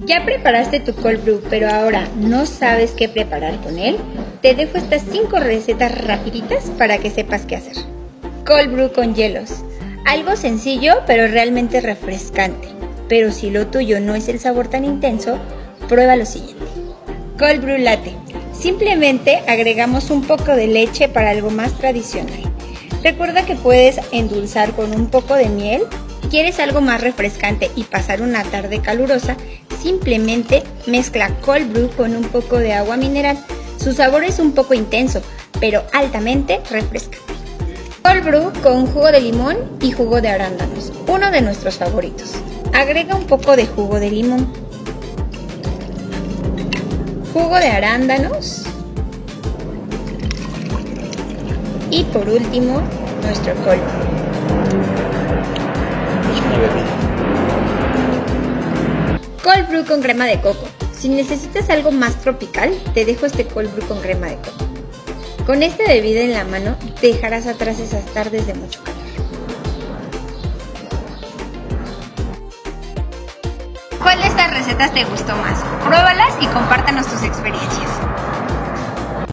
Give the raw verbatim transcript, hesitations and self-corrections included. ¿Ya preparaste tu cold brew pero ahora no sabes qué preparar con él? Te dejo estas cinco recetas rapiditas para que sepas qué hacer. Cold brew con hielos. Algo sencillo pero realmente refrescante. Pero si lo tuyo no es el sabor tan intenso, prueba lo siguiente. Cold brew latte. Simplemente agregamos un poco de leche para algo más tradicional. Recuerda que puedes endulzar con un poco de miel. ¿Quieres algo más refrescante y pasar una tarde calurosa? Simplemente mezcla cold brew con un poco de agua mineral. Su sabor es un poco intenso, pero altamente refrescante. Cold brew con jugo de limón y jugo de arándanos, uno de nuestros favoritos. Agrega un poco de jugo de limón, jugo de arándanos y por último nuestro cold brew. Cold brew con crema de coco. Si necesitas algo más tropical, te dejo este cold brew con crema de coco. Con esta bebida en la mano, dejarás atrás esas tardes de mucho calor. ¿Cuál de estas recetas te gustó más? Pruébalas y compártanos tus experiencias.